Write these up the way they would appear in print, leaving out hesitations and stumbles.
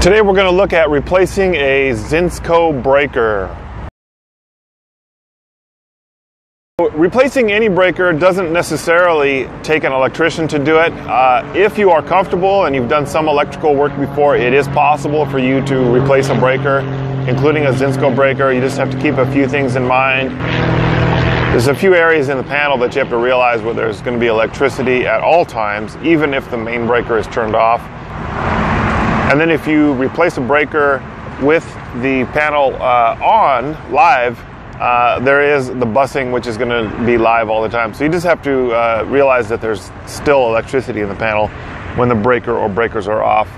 Today we're going to look at replacing a Zinsco breaker. Replacing any breaker doesn't necessarily take an electrician to do it. If you are comfortable and you've done some electrical work before, it is possible for you to replace a breaker, including a Zinsco breaker. You just have to keep a few things in mind. There's a few areas in the panel that you have to realize where there's going to be electricity at all times, even if the main breaker is turned off. And then if you replace a breaker with the panel on live, there is the busing, which is going to be live all the time. So you just have to realize that there's still electricity in the panel when the breaker or breakers are off.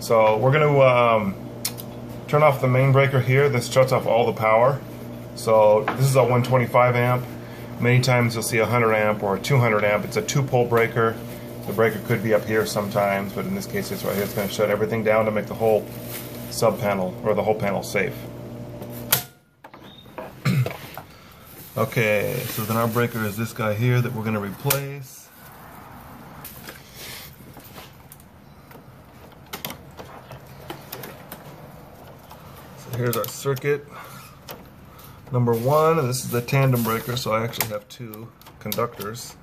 So we're going to turn off the main breaker here. This shuts off all the power. So this is a 125 amp. Many times you'll see a 100 amp or a 200 amp. It's a two-pole breaker. The breaker could be up here sometimes, but in this case it's right here. It's going to shut everything down to make the whole sub-panel or the whole panel safe. Okay, so then our breaker is this guy here that we're going to replace. So here's our circuit. Number one, and this is the tandem breaker, so I actually have two conductors.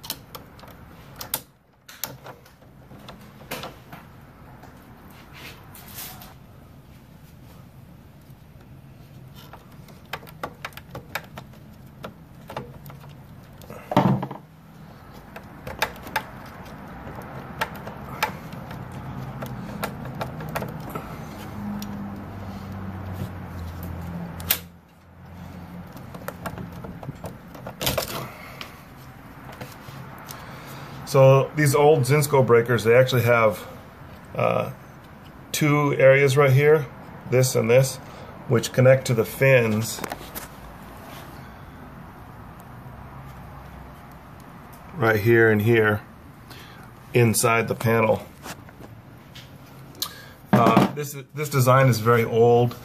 So these old Zinsco breakers, they actually have two areas right here, this and this, which connect to the fins right here and here inside the panel. This design is very old.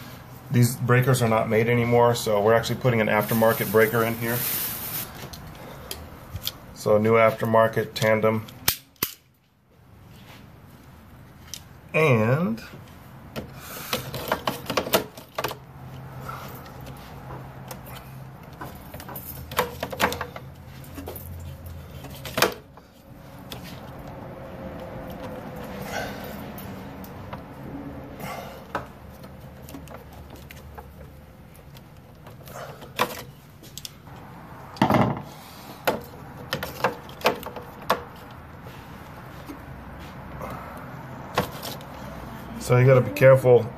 These breakers are not made anymore, so we're actually putting an aftermarket breaker in here. So new aftermarket tandem, and so you got to be careful.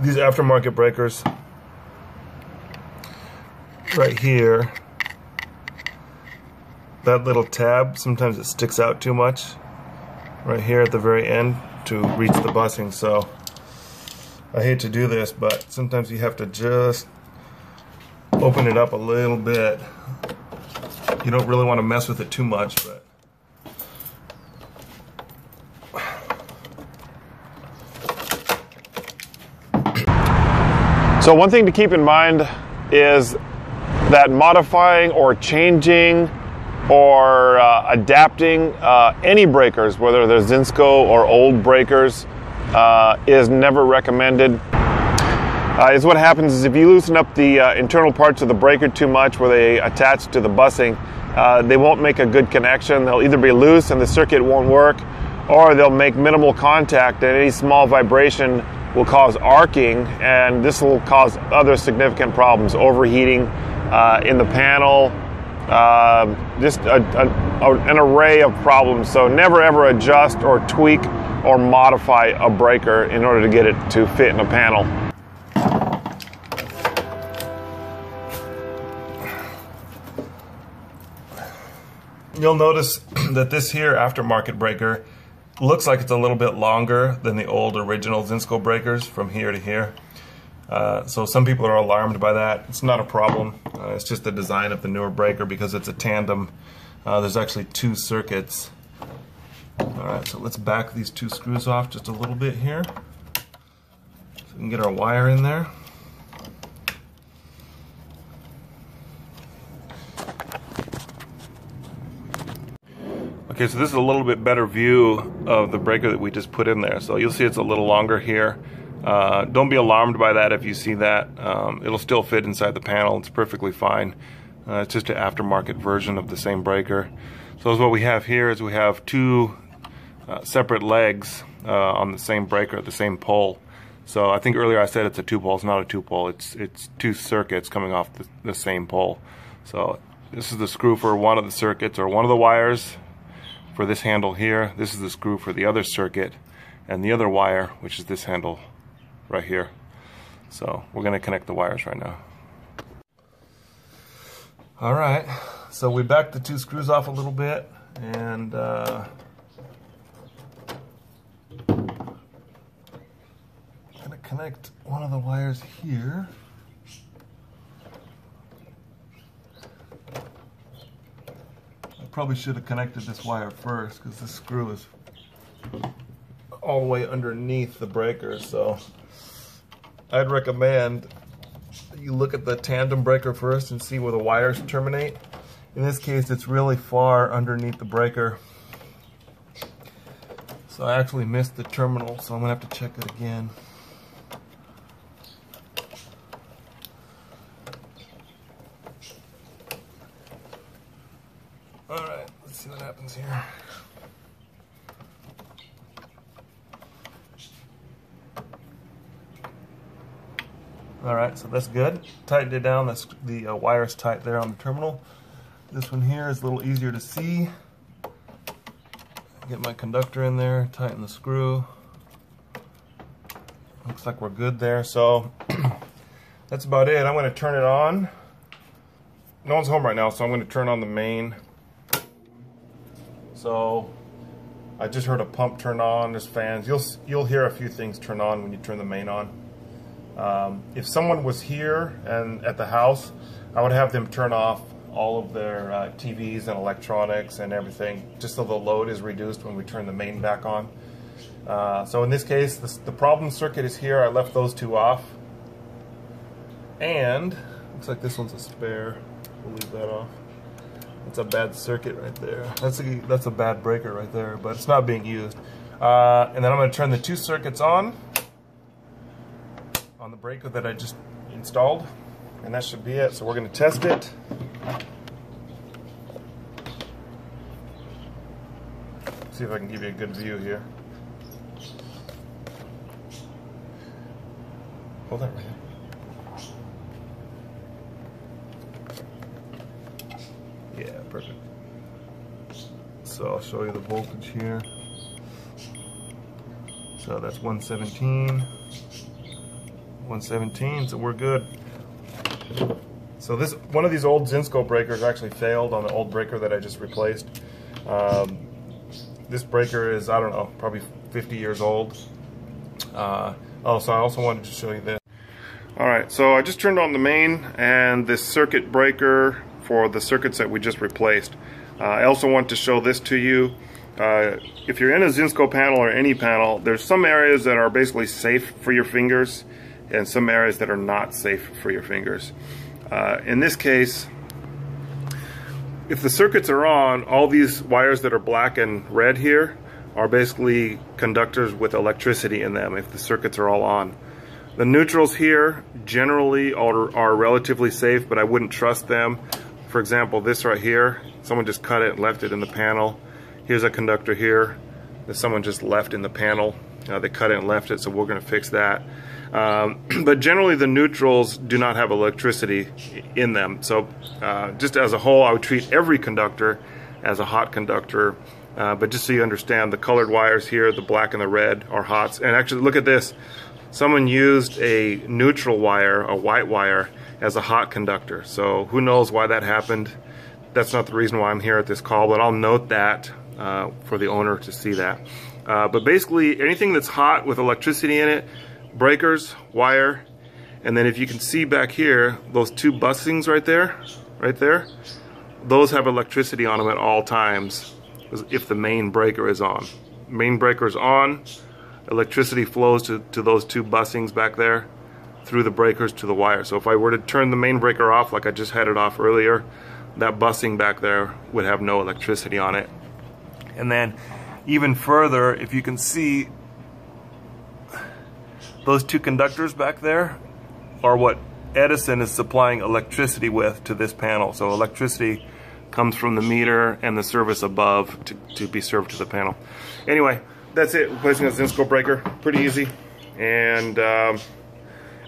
These aftermarket breakers right here, that little tab, sometimes it sticks out too much right here at the very end to reach the busing. So I hate to do this, but sometimes you have to just open it up a little bit. You don't really want to mess with it too much, but so one thing to keep in mind is that modifying or changing or adapting any breakers, whether they're Zinsco or old breakers, is never recommended. Is what happens is if you loosen up the internal parts of the breaker too much where they attach to the busing, they won't make a good connection. They'll either be loose and the circuit won't work, or they'll make minimal contact and any small vibration will cause arcing, and this will cause other significant problems, overheating in the panel, just an array of problems. So never ever adjust or tweak or modify a breaker in order to get it to fit in a panel. You'll notice that this here aftermarket breaker looks like it's a little bit longer than the old original Zinsco breakers from here to here. So some people are alarmed by that. It's not a problem. It's just the design of the newer breaker because it's a tandem. There's actually two circuits. Alright, so let's back these two screws off just a little bit here so we can get our wire in there. Okay, so this is a little bit better view of the breaker that we just put in there. So you'll see it's a little longer here. Don't be alarmed by that if you see that. It'll still fit inside the panel. It's perfectly fine. It's just an aftermarket version of the same breaker. So what we have here is we have two separate legs on the same breaker, the same pole. So I think earlier I said it's a two pole. It's not a two pole. It's two circuits coming off the same pole. So this is the screw for one of the circuits, or one of the wires for this handle here. This is the screw for the other circuit and the other wire, which is this handle right here. So we're going to connect the wires right now. All right, so we backed the two screws off a little bit, and I'm going to connect one of the wires here. I probably should have connected this wire first because this screw is all the way underneath the breaker, so I'd recommend you look at the tandem breaker first and see where the wires terminate. In this case, it's really far underneath the breaker. So I actually missed the terminal, so I'm going to have to check it again. Alright, let's see what happens here. Alright, so that's good. Tightened it down, the wire's tight there on the terminal. This one here is a little easier to see. Get my conductor in there, tighten the screw. Looks like we're good there, so that's about it. I'm going to turn it on. No one's home right now, so I'm going to turn on the main. So I just heard a pump turn on, there's fans. You'll hear a few things turn on when you turn the main on. If someone was here and at the house, I would have them turn off all of their TVs and electronics and everything, just so the load is reduced when we turn the main back on. So in this case, the problem circuit is here. I left those two off. And looks like this one's a spare. We'll leave that off. That's a bad circuit right there. That's a bad breaker right there, but it's not being used. And then I'm going to turn the two circuits on the breaker that I just installed, and that should be it. So we're going to test it. See if I can give you a good view here. Hold that right here. Yeah, perfect. So I'll show you the voltage here. So that's 117. 117, so we're good. So this one of these old Zinsco breakers actually failed on the old breaker that I just replaced. This breaker is, I don't know, probably 50 years old. Oh, so I also wanted to show you this. All right, so I just turned on the main and this circuit breaker for the circuits that we just replaced. I also want to show this to you. If you're in a Zinsco panel or any panel, there's some areas that are basically safe for your fingers and some areas that are not safe for your fingers. In this case, if the circuits are on, all these wires that are black and red here are basically conductors with electricity in them if the circuits are all on. The neutrals here generally are relatively safe, but I wouldn't trust them. For example, this right here, someone just cut it and left it in the panel. Here's a conductor here that someone just left in the panel. They cut it and left it, so we're going to fix that. But generally the neutrals do not have electricity in them, so just as a whole I would treat every conductor as a hot conductor, but just so you understand, the colored wires here, the black and the red, are hots. And actually look at this, someone used a neutral wire, a white wire, as a hot conductor, so who knows why that happened. That's not the reason why I'm here at this call, but I'll note that for the owner to see that. But basically anything that's hot with electricity in it, breakers, wire, and then if you can see back here, those two bussings right there, those have electricity on them at all times if the main breaker is on. Main breaker is on, electricity flows to those two bussings back there through the breakers to the wire. So if I were to turn the main breaker off like I just had it off earlier, that bussing back there would have no electricity on it. And then even further, if you can see, those two conductors back there are what Edison is supplying electricity with to this panel. So electricity comes from the meter and the service above to be served to the panel. Anyway, that's it, replacing a Zinsco breaker. Pretty easy. And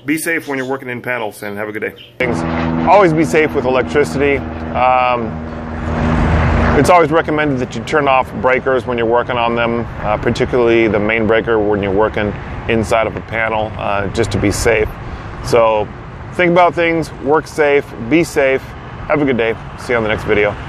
be safe when you're working in panels, and have a good day. Always be safe with electricity. It's always recommended that you turn off breakers when you're working on them, particularly the main breaker when you're working inside of a panel, just to be safe. So think about things, work safe, be safe, have a good day. See you on the next video.